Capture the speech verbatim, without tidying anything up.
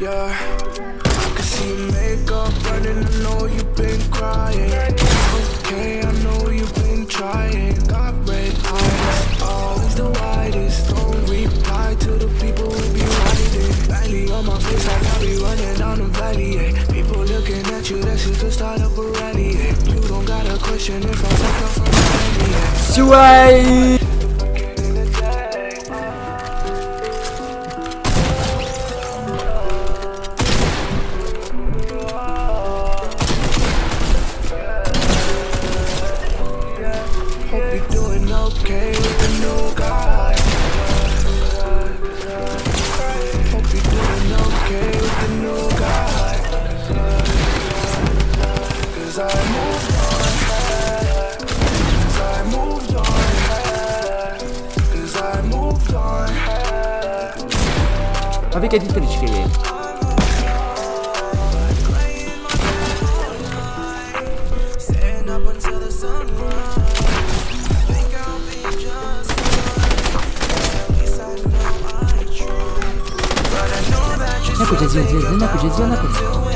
yeah. I can see your makeup running, I know you've been crying. Okay, I know you've been trying. Got red eyes, always the widest. Don't reply to the people who be writing. Lightly on my face, like I be running down the valley, yeah. People looking at you, that's just to start up a rally, yeah. You don't got a question if I fuck up from the yeah. Sway! Okay with the new guy. Hope you're doing okay with the new guy. Cause I moved on, cause I moved on, cause I moved on. Ma vedi che differenza che è? Não é com o Jazzy, não é com o Jazzy, não é com o Jazzy.